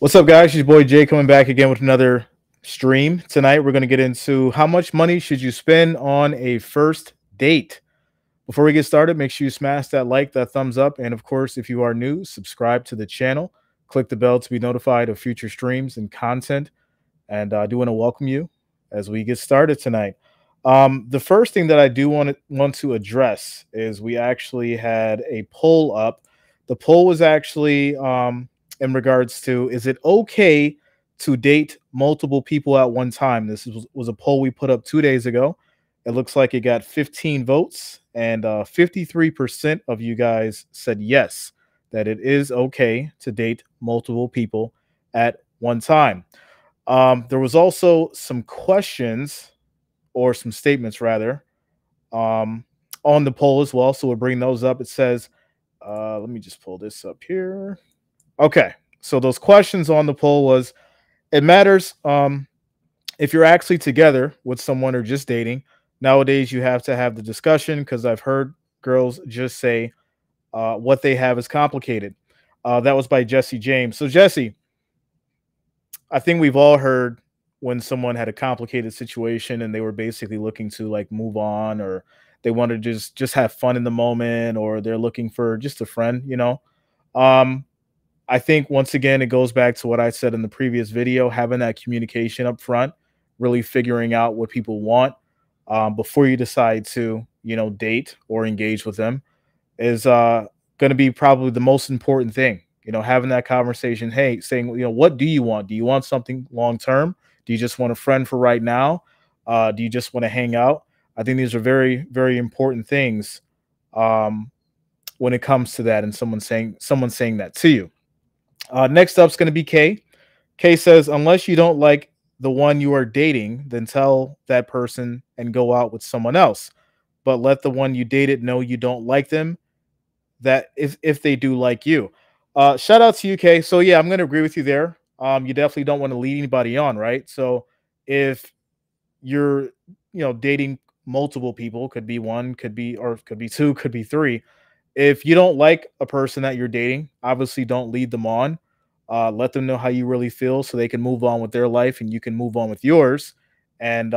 What's up, guys? It's your boy Jay coming back again with another stream. Tonight, we're going to get into how much money should you spend on a first date. Before we get started, make sure you smash that like, that thumbs up. And of course, if you are new, subscribe to the channel. Click the bell to be notified of future streams and content. And I do want to welcome you as we get started tonight. The first thing that I do want to address is we actually had a poll up. The poll was actually... in regards to, is it okay to date multiple people at one time? This was a poll we put up 2 days ago. It looks like it got 15 votes, and 53% of you guys said yes, that it is okay to date multiple people at one time. There was also some questions, or some statements rather, on the poll as well, so we'll bring those up. It says, let me just pull this up here. Okay, so those questions on the poll was, it matters if you're actually together with someone or just dating. Nowadays, you have to have the discussion because I've heard girls just say what they have is complicated. That was by Jesse James. So, Jesse, I think we've all heard when someone had a complicated situation and they were basically looking to like move on, or they want to just have fun in the moment, or they're looking for just a friend, you know. I think, once again, it goes back to what I said in the previous video, having that communication up front, really figuring out what people want before you decide to, you know, date or engage with them is going to be probably the most important thing. You know, having that conversation, hey, saying, you know, what do you want? Do you want something long term? Do you just want a friend for right now? Do you just want to hang out? I think these are very, very important things when it comes to that, and someone saying that to you. Next up is going to be Kay. Kay says, unless you don't like the one you are dating, then tell that person and go out with someone else. But let the one you dated know you don't like them, that if they do like you. Shout out to you, Kay. So, yeah, I'm going to agree with you there. You definitely don't want to lead anybody on, right? So if you're, you know, dating multiple people, could be one, could be, or could be two, could be three. If you don't like a person that you're dating, obviously don't lead them on. Let them know how you really feel so they can move on with their life and you can move on with yours. And,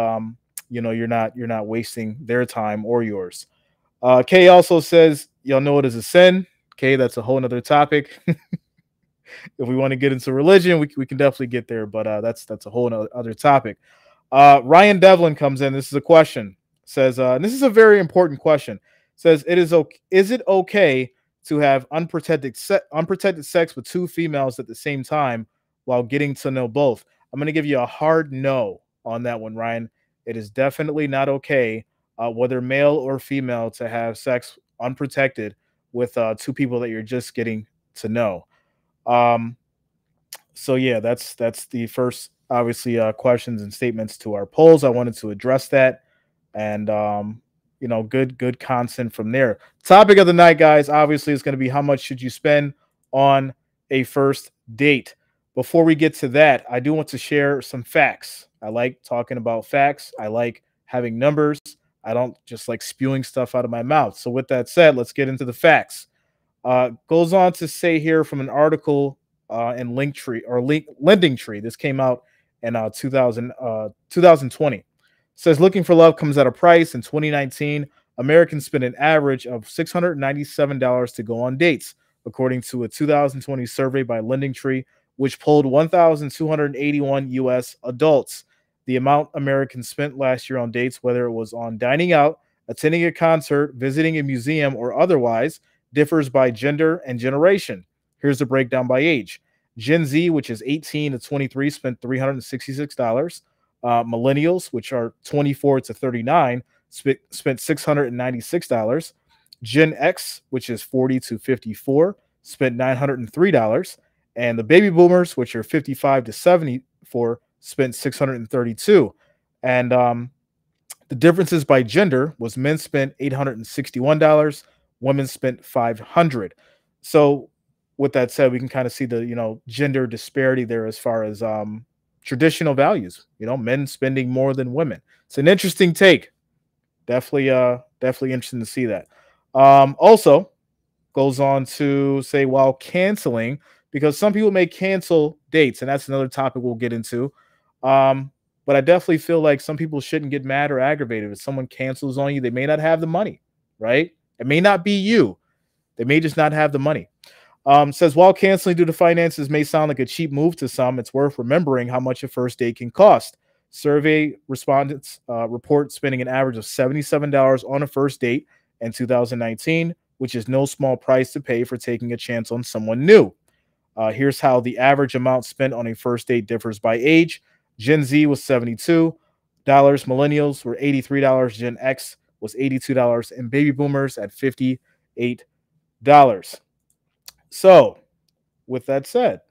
you know, you're not wasting their time or yours. Kay also says, y'all know it is a sin. Kay, that's a whole nother topic. If we want to get into religion, we can definitely get there. But that's a whole other topic. Ryan Devlin comes in. This is a question. Says, and this is a very important question. Says, is it okay to have unprotected sex with two females at the same time while getting to know both? I'm going to give you a hard no on that one, Ryan. It is definitely not okay, whether male or female, to have sex unprotected with two people that you're just getting to know. So, yeah, that's the first, obviously, questions and statements to our polls. I wanted to address that, and you know, good content from there. Topic of the night, guys, obviously is going to be how much should you spend on a first date. Before we get to that, I do want to share some facts. I like talking about facts. I like having numbers. I don't just like spewing stuff out of my mouth. So with that said, let's get into the facts. Goes on to say here from an article in LendingTree. This came out in 2020. Says, looking for love comes at a price. In 2019, Americans spent an average of $697 to go on dates, according to a 2020 survey by LendingTree, which polled 1,281 U.S. adults. The amount Americans spent last year on dates, whether it was on dining out, attending a concert, visiting a museum, or otherwise, differs by gender and generation. Here's the breakdown by age. Gen Z, which is 18 to 23, spent $366. Millennials, which are 24 to 39, spent $696. Gen X, which is 40 to 54, spent $903. And the baby boomers, which are 55 to 74, spent $632. And the differences by gender was men spent $861, women spent $500. So with that said, we can kind of see the, you know, gender disparity there as far as traditional values, you know, men spending more than women. It's an interesting take. Definitely interesting to see that. Also goes on to say, while canceling, because some people may cancel dates, and that's another topic we'll get into. But I definitely feel like some people shouldn't get mad or aggravated. If someone cancels on you, they may not have the money, right? It may not be you. They may just not have the money. Says, while canceling due to finances may sound like a cheap move to some, it's worth remembering how much a first date can cost. Survey respondents report spending an average of $77 on a first date in 2019, which is no small price to pay for taking a chance on someone new. Here's how the average amount spent on a first date differs by age. Gen Z was $72, millennials were $83, Gen X was $82, and baby boomers at $58. So with that said,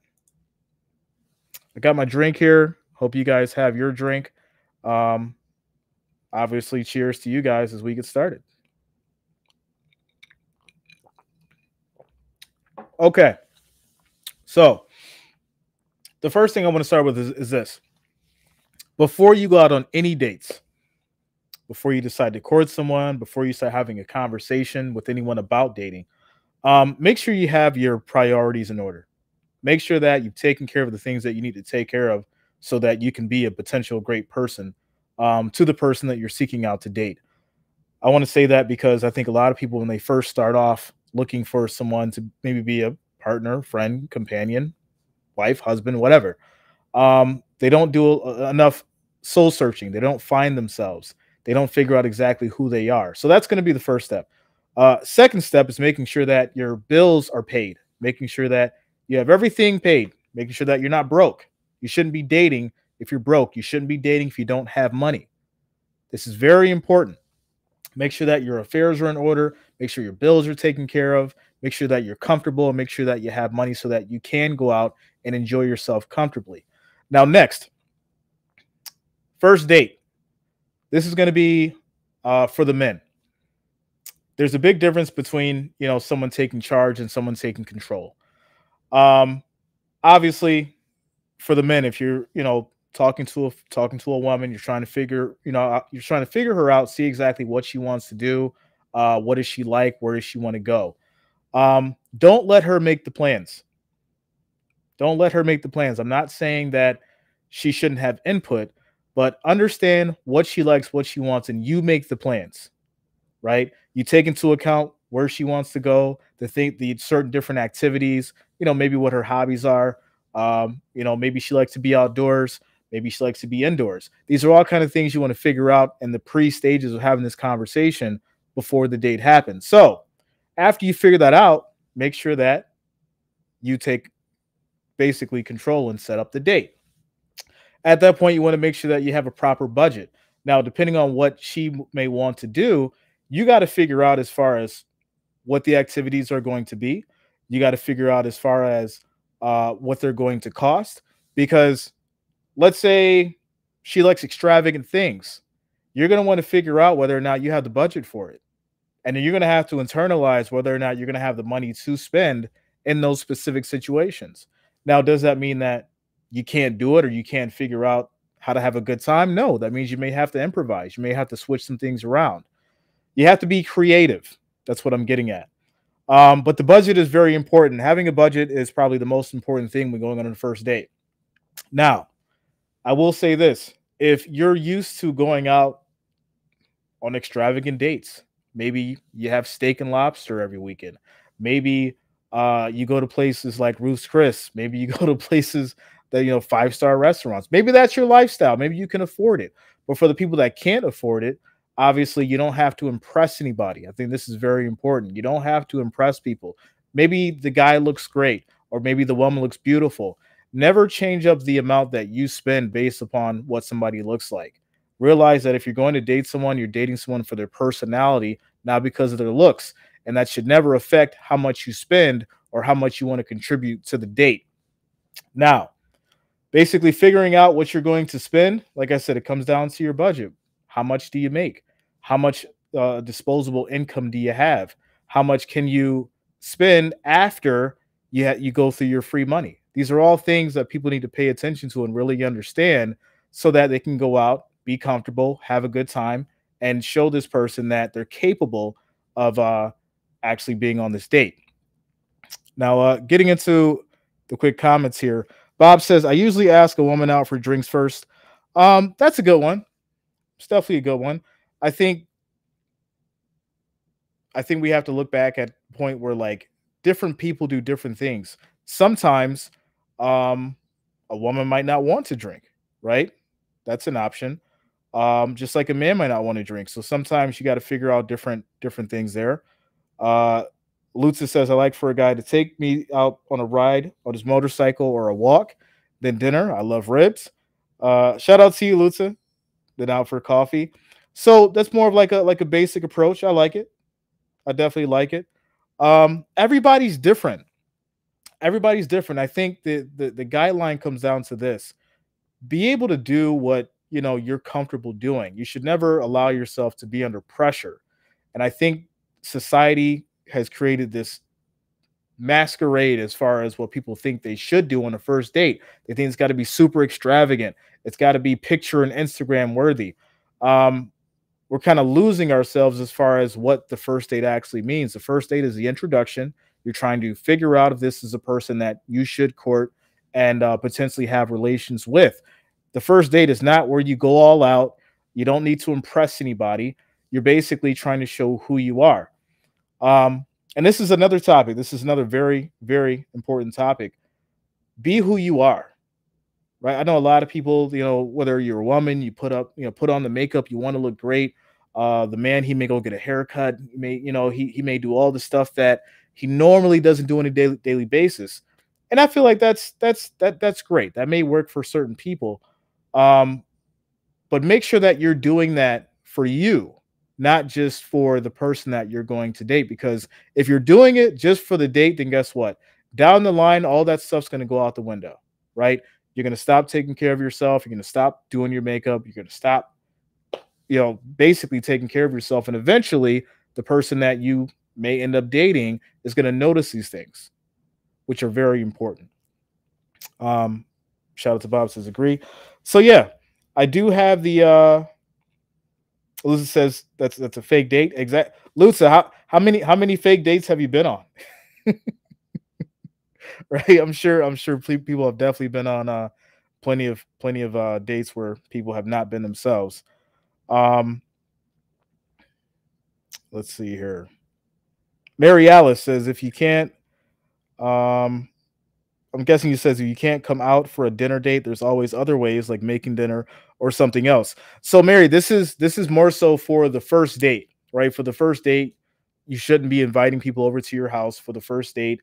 I got my drink here. Hope you guys have your drink. Obviously, cheers to you guys as we get started. Okay. So the first thing I want to start with is this. Before you go out on any dates, before you decide to court someone, before you start having a conversation with anyone about dating, make sure you have your priorities in order. Make sure that you've taken care of the things that you need to take care of so that you can be a potential great person to the person that you're seeking out to date. I want to say that because I think a lot of people, when they first start off looking for someone to maybe be a partner, friend, companion, wife, husband, whatever, they don't do enough soul searching. They don't find themselves. They don't figure out exactly who they are. So that's going to be the first step. Second step is making sure that your bills are paid, making sure that you have everything paid, making sure that you're not broke. You shouldn't be dating if you're broke. You shouldn't be dating if you don't have money. This is very important. Make sure that your affairs are in order. Make sure your bills are taken care of. Make sure that you're comfortable and make sure that you have money so that you can go out and enjoy yourself comfortably. Now, next, first date. This is going to be for the men. There's a big difference between, you know, someone taking charge and someone taking control. Obviously, for the men, if you're, you know, talking to a woman, you're trying to figure, you know, you're trying to figure her out, see exactly what she wants to do, what is she like, where does she want to go. Don't let her make the plans. Don't let her make the plans. I'm not saying that she shouldn't have input, but understand what she likes, what she wants, and you make the plans, right? You take into account where she wants to go, the certain different activities, you know, maybe what her hobbies are. You know, maybe she likes to be outdoors. Maybe she likes to be indoors. These are all kind of things you want to figure out in the pre-stages of having this conversation before the date happens. So after you figure that out, make sure that you take basically control and set up the date. At that point, you want to make sure that you have a proper budget. Now, depending on what she may want to do, you got to figure out as far as what the activities are going to be. You got to figure out as far as what they're going to cost, because let's say she likes extravagant things. You're going to want to figure out whether or not you have the budget for it. And then you're going to have to internalize whether or not you're going to have the money to spend in those specific situations. Now, does that mean that you can't do it or you can't figure out how to have a good time? No, that means you may have to improvise. You may have to switch some things around. You have to be creative. That's what I'm getting at. But the budget is very important. Having a budget is probably the most important thing when going on a first date. Now, I will say this. If you're used to going out on extravagant dates, maybe you have steak and lobster every weekend. Maybe you go to places like Ruth's Chris. Maybe you go to places that, you know, five-star restaurants. Maybe that's your lifestyle. Maybe you can afford it. But for the people that can't afford it, obviously you don't have to impress anybody. I think this is very important. You don't have to impress people. Maybe the guy looks great, or maybe the woman looks beautiful. Never change up the amount that you spend based upon what somebody looks like. Realize that if you're going to date someone, you're dating someone for their personality, not because of their looks. And that should never affect how much you spend or how much you want to contribute to the date. Now, basically figuring out what you're going to spend, like I said, it comes down to your budget. How much do you make? How much disposable income do you have? How much can you spend after you go through your free money? These are all things that people need to pay attention to and really understand so that they can go out, be comfortable, have a good time, and show this person that they're capable of actually being on this date. Now, getting into the quick comments here. Bob says, I usually ask a woman out for drinks first. That's a good one. It's definitely a good one. I think we have to look back at the point where like different people do different things. Sometimes a woman might not want to drink, right? That's an option. Just like a man might not want to drink. So sometimes you got to figure out different things there. Lutza says, I like for a guy to take me out on a ride on his motorcycle or a walk, then dinner. I love ribs. Shout out to you, Lutza. Then out for coffee. So that's more of like a basic approach. I like it. I definitely like it. Everybody's different. Everybody's different. I think the guideline comes down to this. Be able to do what you know you're comfortable doing. You should never allow yourself to be under pressure. And I think society has created this masquerade as far as what people think they should do on a first date. They think it's got to be super extravagant. It's got to be picture and Instagram worthy. We're kind of losing ourselves as far as what the first date actually means. The first date is the introduction. You're trying to figure out if this is a person that you should court and potentially have relations with. The first date is not where you go all out. You don't need to impress anybody. You're basically trying to show who you are. And this is another topic. This is another very, very important topic. Be who you are, right? I know a lot of people, you know, whether you're a woman, you put on the makeup, you want to look great. The man, he may go get a haircut. He may, you know, he may do all the stuff that he normally doesn't do on a daily basis. And I feel like that's great. That may work for certain people. But make sure that you're doing that for you, not just for the person that you're going to date. Because if you're doing it just for the date, then guess what? Down the line, all that stuff's going to go out the window, right? You're going to stop taking care of yourself. You're going to stop doing your makeup. You're going to stop, you know, basically taking care of yourself. And eventually the person that you may end up dating is going to notice these things, which are very important. Shout out to Bob says agree. So yeah, I do have the, Lutza says that's a fake date. Exact. Lutza, how many fake dates have you been on? Right. I'm sure people have definitely been on plenty of dates where people have not been themselves. Let's see here. Mary Alice says, if you can't, I'm guessing you says if you can't come out for a dinner date, there's always other ways like making dinner or something else. So Mary, this is more so for the first date, right? For the first date, you shouldn't be inviting people over to your house for the first date.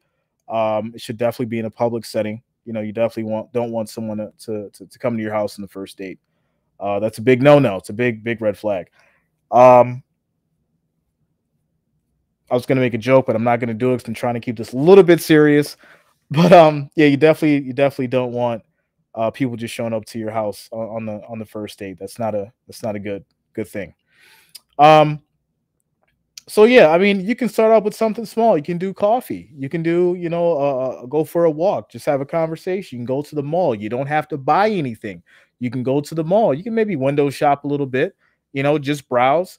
It should definitely be in a public setting. You know, you definitely don't want someone to come to your house on the first date. That's a big no-no. It's a big red flag. I was going to make a joke, but I'm not going to do it because I'm trying to keep this a little bit serious. But yeah, you definitely don't want people just showing up to your house on the first date. That's not a good thing. So yeah, I mean, you can start out with something small. You can do coffee. You can do, you know, go for a walk. Just have a conversation. You can go to the mall. You don't have to buy anything. You can go to the mall. You can maybe window shop a little bit. You know, just browse.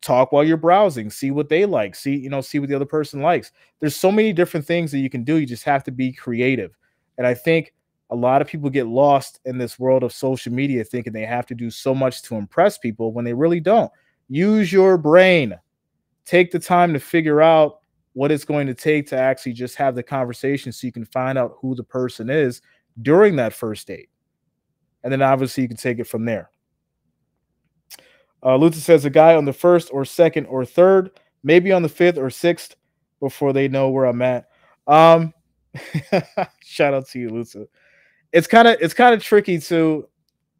Talk while you're browsing, see what they like, see what the other person likes. There's so many different things that you can do. You just have to be creative. And I think a lot of people get lost in this world of social media thinking they have to do so much to impress people when they really don't. Use your brain. Take the time to figure out what it's going to take to actually just have the conversation so you can find out who the person is during that first date. And then obviously you can take it from there. Luther says a guy on the first or second or third, maybe on the fifth or sixth before they know where I'm at. Shout out to you, Luther. It's kind of tricky to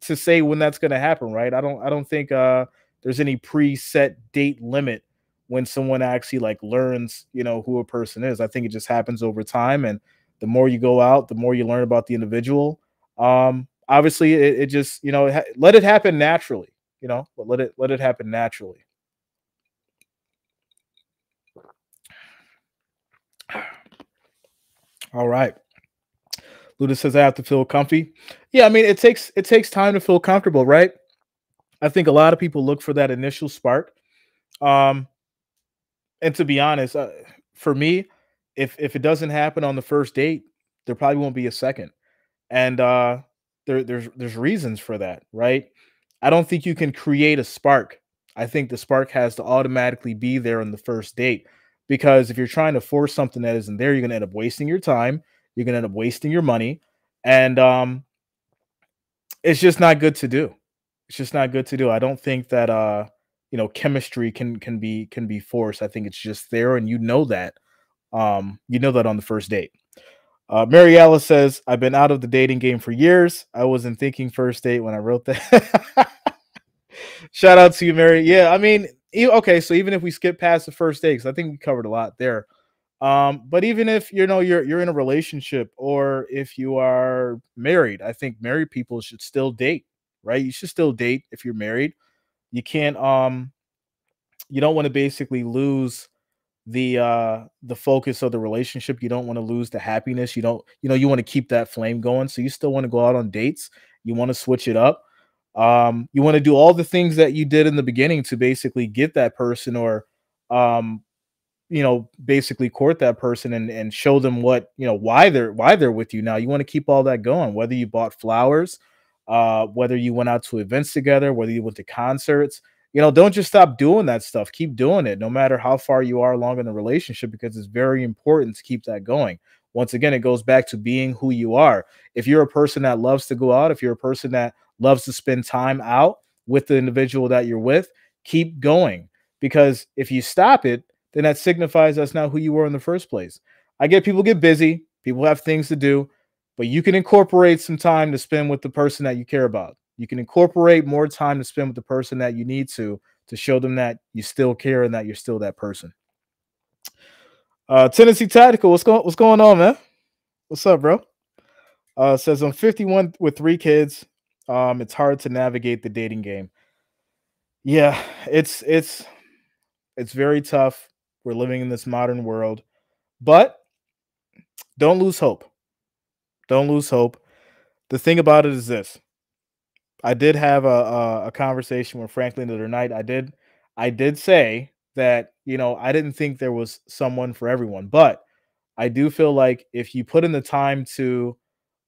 say when that's going to happen, right? I don't think there's any preset date limit when someone actually like learns, you know, who a person is. I think it just happens over time, and the more you go out, the more you learn about the individual. Obviously, it just, you know, let it happen naturally. You know, but let it happen naturally. All right. Luda says I have to feel comfy. Yeah, I mean, it takes time to feel comfortable, right? I think a lot of people look for that initial spark. And to be honest, for me, if it doesn't happen on the first date, there probably won't be a second. And there's reasons for that, right? I don't think you can create a spark. I think the spark has to automatically be there on the first date, because if you're trying to force something that isn't there, you're going to end up wasting your time. You're going to end up wasting your money. And it's just not good to do. It's just not good to do. I don't think that, you know, chemistry can be forced. I think it's just there. And you know that on the first date. Mary Alice says, I've been out of the dating game for years. I wasn't thinking first date when I wrote that. Shout out to you, Mary. Yeah, I mean, okay, so even if we skip past the first date, because I think we covered a lot there. But even if, you know, you're in a relationship, or if you are married, I think married people should still date, right? You should still date if you're married. You can't, you don't want to basically lose the focus of the relationship. You don't want to lose the happiness. You don't, you know, you want to keep that flame going. So you still want to go out on dates. You want to switch it up. You want to do all the things that you did in the beginning to basically get that person, or, you know, basically court that person and show them what, you know, why they're with you now. You want to keep all that going, whether you bought flowers, whether you went out to events together, whether you went to concerts. You know, don't just stop doing that stuff. Keep doing it, no matter how far you are along in the relationship, because it's very important to keep that going. Once again, it goes back to being who you are. If you're a person that loves to go out, if you're a person that loves to spend time out with the individual that you're with, keep going. Because if you stop it, then that signifies that's not who you were in the first place. I get people get busy, people have things to do, but you can incorporate some time to spend with the person that you care about. You can incorporate more time to spend with the person that you need to show them that you still care and that you're still that person. Tennessee Tactical, what's going on, man? What's up, bro? Says, I'm 51 with 3 kids. It's hard to navigate the dating game. Yeah, it's very tough. We're living in this modern world, but don't lose hope. Don't lose hope. The thing about it is this. I did have a conversation with Franklin the other night. I did say that, you know, I didn't think there was someone for everyone, but I do feel like if you put in the time to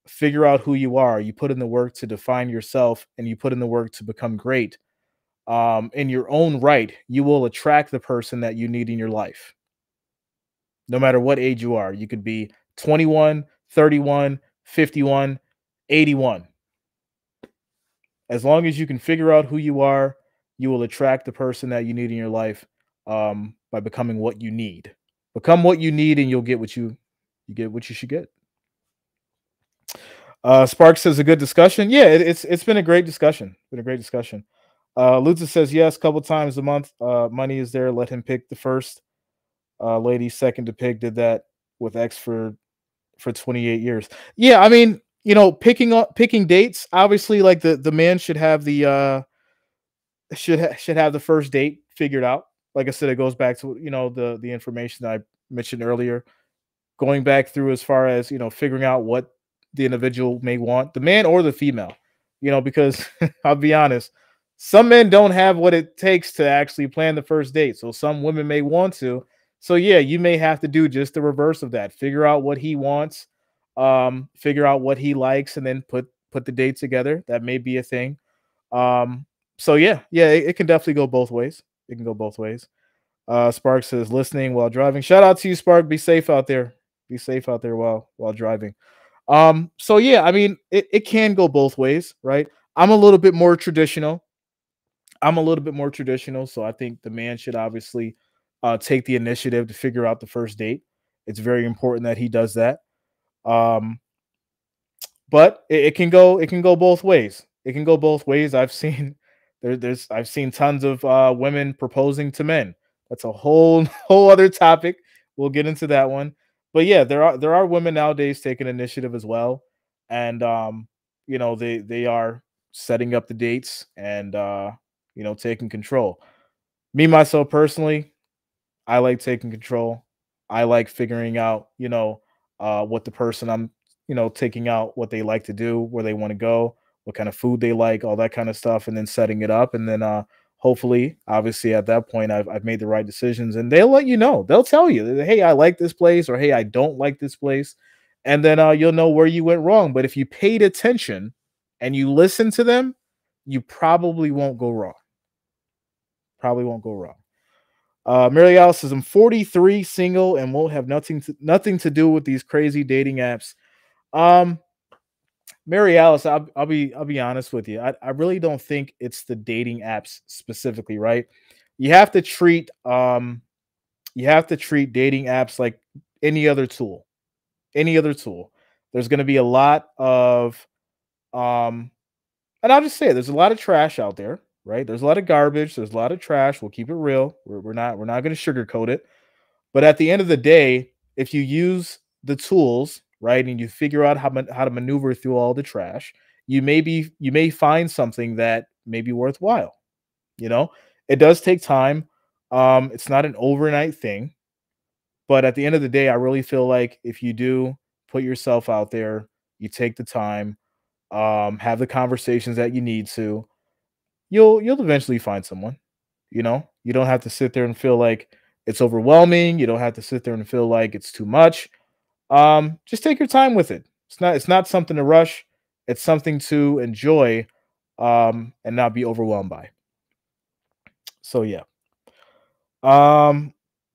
figure out who you are, you put in the work to define yourself, and you put in the work to become great in your own right, you will attract the person that you need in your life. No matter what age you are, you could be 21, 31, 51, 81. As long as you can figure out who you are, you will attract the person that you need in your life by becoming what you need. Become what you need, and you'll get what you get what you should get. Spark says a good discussion. Yeah, it's been a great discussion. Been a great discussion. Luta says yes, a couple times a month. Money is there. Let him pick the first lady, second to pick. Did that with X for 28 years. Yeah, I mean, you know, picking dates. Obviously, like the man should have the should have the first date figured out. Like I said, it goes back to, you know, the information that I mentioned earlier. Going back through as far as, you know, figuring out what the individual may want, the man or the female, you know, because I'll be honest, some men don't have what it takes to actually plan the first date. So some women may want to. So yeah, you may have to do just the reverse of that. Figure out what he wants, figure out what he likes, and then put the date together. That may be a thing. So yeah, it can definitely go both ways. It can go both ways. Spark says listening while driving. Shout out to you, Spark. Be safe out there. Be safe out there while driving. So yeah, I mean, it can go both ways, right? I'm a little bit more traditional. So I think the man should obviously, take the initiative to figure out the first date. It's very important that he does that. But it can go both ways. It can go both ways. I've seen tons of, women proposing to men. That's a whole other topic. We'll get into that one. But yeah, there are women nowadays taking initiative as well, and you know, they are setting up the dates and you know, taking control. Me, myself personally, I like taking control. I like figuring out, you know, what the person I'm, you know, taking out, what they like to do, where they want to go, what kind of food they like, all that kind of stuff, and then setting it up, and then hopefully, obviously, at that point, I've made the right decisions, and they'll let you know. They'll tell you, hey, I like this place, or hey, I don't like this place. and then you'll know where you went wrong. But if you paid attention and you listen to them, you probably won't go wrong. Probably won't go wrong. Mary Alice says, I'm 43, single, and won't have nothing to do with these crazy dating apps. Mary Alice, I'll be honest with you. I really don't think it's the dating apps specifically, right? You have to treat dating apps like any other tool. Any other tool. There's going to be a lot of and I'll just say there's a lot of trash out there, right? There's a lot of garbage, there's a lot of trash. We'll keep it real. We're not going to sugarcoat it. But at the end of the day, if you use the tools right, and you figure out how to maneuver through all the trash, you may find something that may be worthwhile. You know, it does take time. It's not an overnight thing, but at the end of the day, I really feel like if you do put yourself out there, you take the time, have the conversations that you need to, you'll eventually find someone. You know, you don't have to sit there and feel like it's overwhelming. You don't have to sit there and feel like it's too much. Just take your time with it. It's not something to rush. It's something to enjoy, and not be overwhelmed by. So yeah.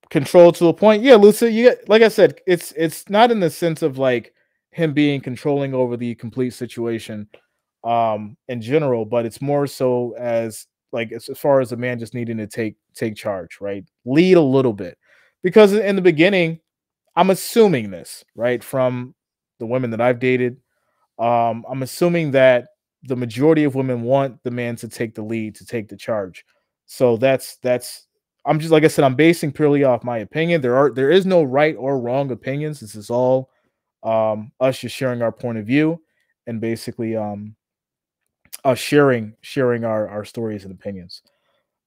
Control to a point. Yeah, Lucy, like I said, it's not in the sense of like him being controlling over the complete situation, in general, but it's more so as like, as far as a man just needing to take charge, right? Lead a little bit, because in the beginning, I'm assuming this, right, from the women that I've dated. I'm assuming that the majority of women want the man to take the lead, to take the charge. So that's I'm just, like I said, I'm basing purely off my opinion. There is no right or wrong opinions. This is all us just sharing our point of view and basically us sharing our stories and opinions.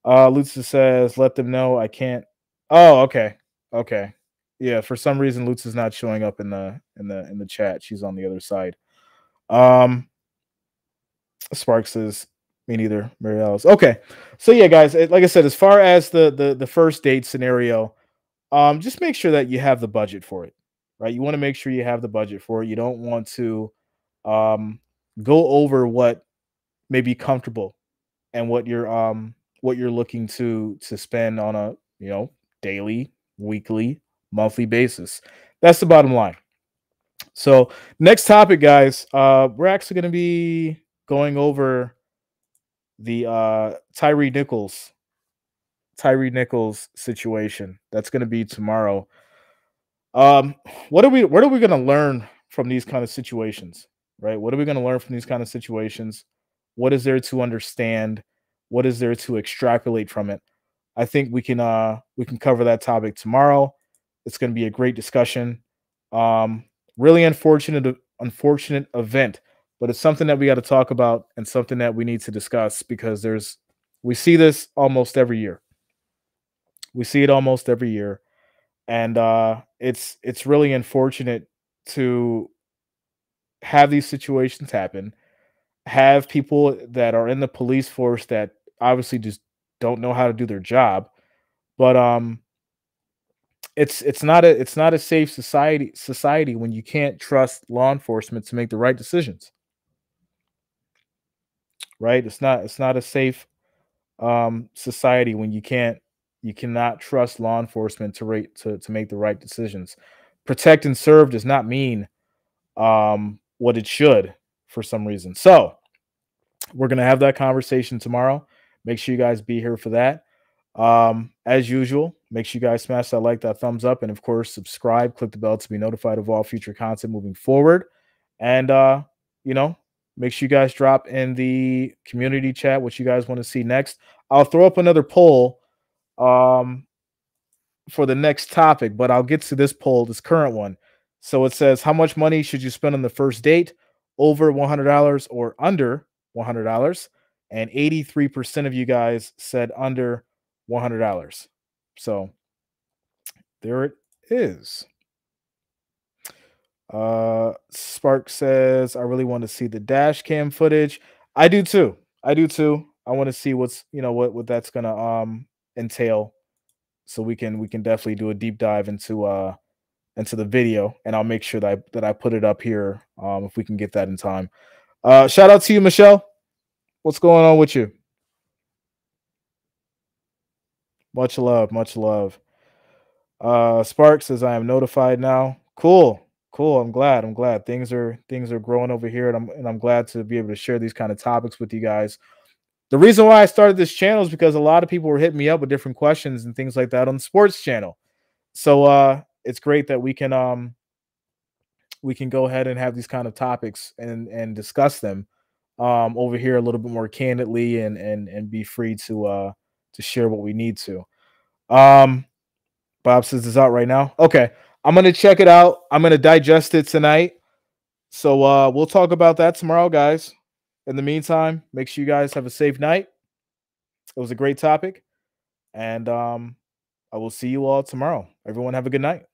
Lutza says, let them know I can't. Oh, okay. Okay. Yeah, for some reason Lutz is not showing up in the chat. She's on the other side. Sparks says, me neither, Mary Alice. Okay. So yeah, guys, like I said, as far as the first date scenario, just make sure that you have the budget for it. Right? You want to make sure you have the budget for it. You don't want to go over what may be comfortable and what you're looking to spend on a, you know, daily, weekly, monthly basis. That's the bottom line. So next topic, guys, we're actually going to be going over the Tyree Nichols situation. That's going to be tomorrow. What are we going to learn from these kind of situations, right? What are we going to learn from these kind of situations? What is there to understand? What is there to extrapolate from it? I think we can cover that topic tomorrow. It's going to be a great discussion. Really unfortunate event, but it's something that we got to talk about and something that we need to discuss, because we see this almost every year. We see it almost every year, and it's really unfortunate to have these situations happen, have people that are in the police force that obviously just don't know how to do their job, but It's not a safe society when you can't trust law enforcement to make the right decisions, right? It's not a safe society when you cannot trust law enforcement to make the right decisions. Protect and serve does not mean what it should for some reason. So we're gonna have that conversation tomorrow. Make sure you guys be here for that. As usual, make sure you guys smash that like, that thumbs up, and of course subscribe, click the bell to be notified of all future content moving forward. And you know, make sure you guys drop in the community chat what you guys want to see next. I'll throw up another poll for the next topic, but I'll get to this poll, this current one. So it says, how much money should you spend on the first date? Over $100 or under $100? And 83% of you guys said under $100. So there it is. Spark says, I really want to see the dash cam footage. I do too. I want to see what's, you know, what that's gonna entail. So we can definitely do a deep dive into into the video, and I'll make sure that I put it up here if we can get that in time. Shout out to you, Michelle. What's going on with you? Much love, much love. Spark says, I am notified now. Cool, cool. I'm glad. I'm glad things are growing over here, and I'm glad to be able to share these kind of topics with you guys. The reason why I started this channel is because a lot of people were hitting me up with different questions and things like that on the sports channel. So it's great that we can go ahead and have these kind of topics and discuss them over here a little bit more candidly and be free to share what we need to. Bob says it's out right now. Okay, I'm gonna check it out. I'm gonna digest it tonight. So we'll talk about that tomorrow, guys. In the meantime, make sure you guys have a safe night. It was a great topic, and I will see you all tomorrow. Everyone have a good night.